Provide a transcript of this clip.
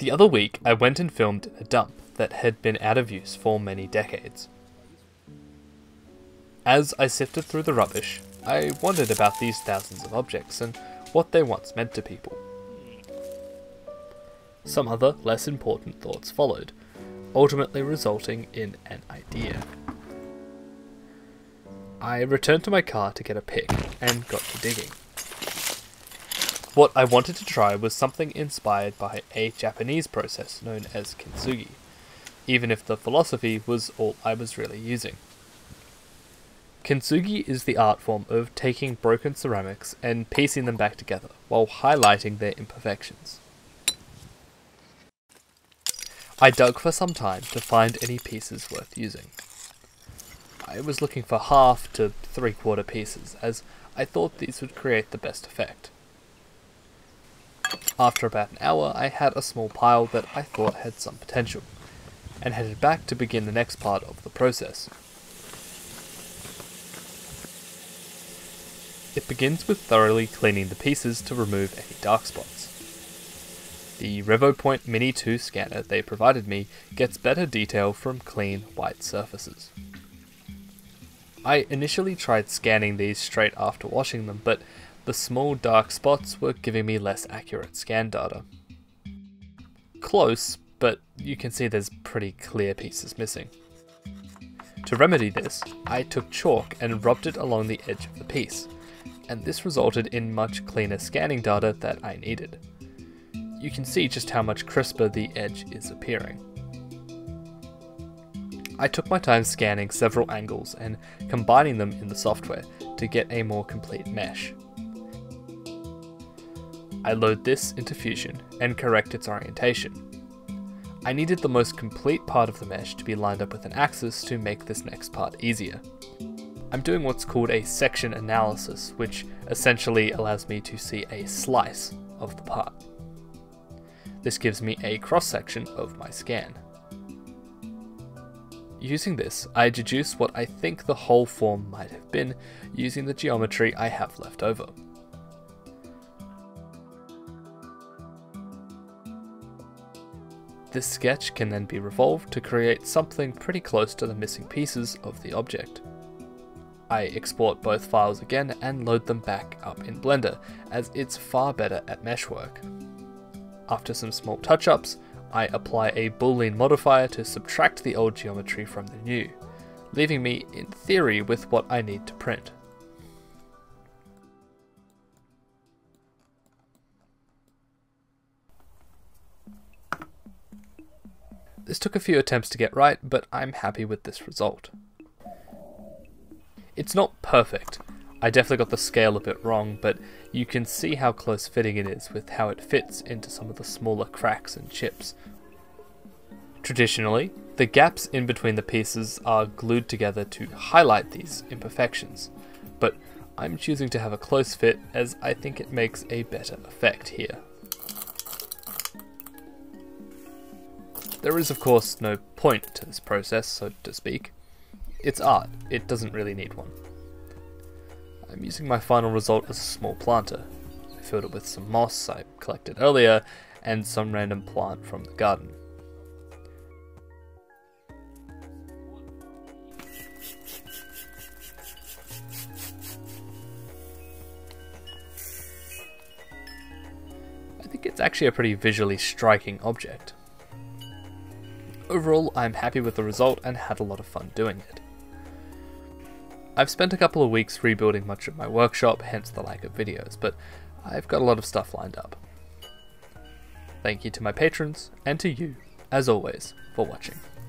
The other week, I went and filmed in a dump that had been out of use for many decades. As I sifted through the rubbish, I wondered about these thousands of objects and what they once meant to people. Some other, less important thoughts followed, ultimately resulting in an idea. I returned to my car to get a pick and got to digging. What I wanted to try was something inspired by a Japanese process known as kintsugi, even if the philosophy was all I was really using. Kintsugi is the art form of taking broken ceramics and piecing them back together while highlighting their imperfections. I dug for some time to find any pieces worth using. I was looking for half to three-quarter pieces, as I thought these would create the best effect. After about an hour, I had a small pile that I thought had some potential, and headed back to begin the next part of the process. It begins with thoroughly cleaning the pieces to remove any dark spots. The Revopoint Mini 2 scanner they provided me gets better detail from clean, white surfaces. I initially tried scanning these straight after washing them, but the small dark spots were giving me less accurate scan data. Close, but you can see there's pretty clear pieces missing. To remedy this, I took chalk and rubbed it along the edge of the piece, and this resulted in much cleaner scanning data that I needed. You can see just how much crisper the edge is appearing. I took my time scanning several angles and combining them in the software to get a more complete mesh. I load this into Fusion and correct its orientation. I needed the most complete part of the mesh to be lined up with an axis to make this next part easier. I'm doing what's called a section analysis, which essentially allows me to see a slice of the part. This gives me a cross-section of my scan. Using this, I deduce what I think the whole form might have been, using the geometry I have left over. This sketch can then be revolved to create something pretty close to the missing pieces of the object. I export both files again and load them back up in Blender, as it's far better at meshwork. After some small touch-ups, I apply a Boolean modifier to subtract the old geometry from the new, leaving me, in theory, with what I need to print. This took a few attempts to get right, but I'm happy with this result. It's not perfect. I definitely got the scale a bit wrong, but you can see how close fitting it is with how it fits into some of the smaller cracks and chips. Traditionally, the gaps in between the pieces are glued together to highlight these imperfections, but I'm choosing to have a close fit as I think it makes a better effect here. There is, of course, no point to this process, so to speak. It's art, it doesn't really need one. I'm using my final result as a small planter. I filled it with some moss I collected earlier and some random plant from the garden. I think it's actually a pretty visually striking object. Overall, I'm happy with the result and had a lot of fun doing it. I've spent a couple of weeks rebuilding much of my workshop, hence the lack of videos, but I've got a lot of stuff lined up. Thank you to my patrons, and to you, as always, for watching.